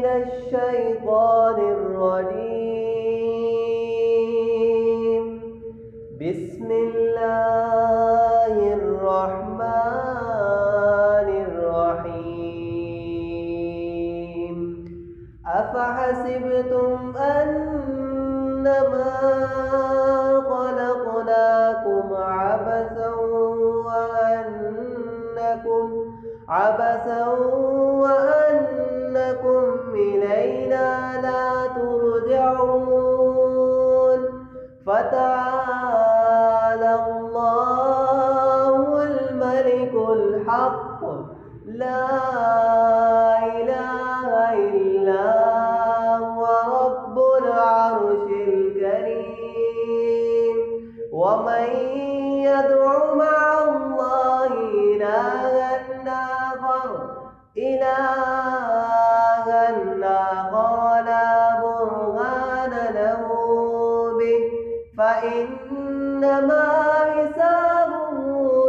من الشيطان الرجيم. بسم الله الرحمن الرحيم. أفحسبتم أنما خلقناكم عبثا وأنكم إلينا لا ترجعون. فتعالى الله الملك الحق، لا إله إلا هو رب العرش الكريم. ومن يدعو مع الله إلهًا آخر لا برهان له به، فإنما حسابه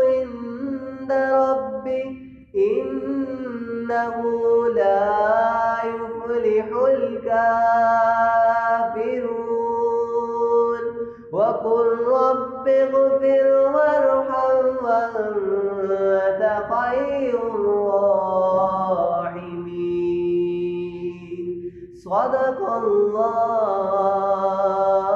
عند ربه، إنه لا يفلح الكافرون. وقل رب اغفر وارحم وأنت خير الراحمين. صدق الله.